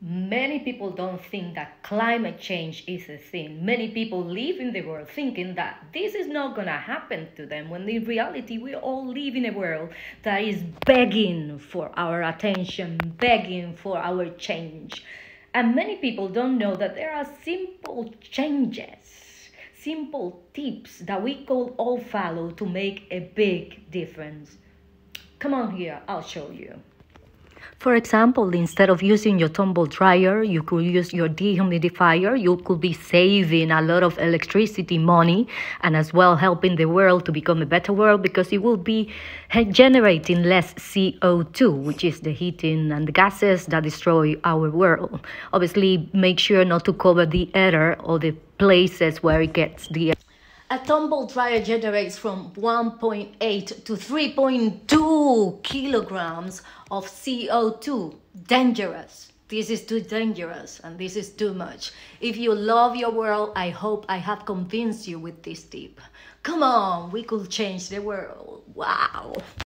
Many people don't think that climate change is a thing. Many people live in the world thinking that this is not going to happen to them, when in reality we all live in a world that is begging for our attention, begging for our change. And many people don't know that there are simple changes, simple tips that we could all follow to make a big difference. Come on here, I'll show you. For example, instead of using your tumble dryer, you could use your dehumidifier. You could be saving a lot of electricity money and as well helping the world to become a better world, because you will be generating less CO2, which is the heating and the gases that destroy our world. Obviously, make sure not to cover the air or the places where it gets the air. A tumble dryer generates from 1.8 to 3.2 kilograms of CO2. Dangerous. This is too dangerous and this is too much. If you love your world, I hope I have convinced you with this tip. Come on, we could change the world. Wow.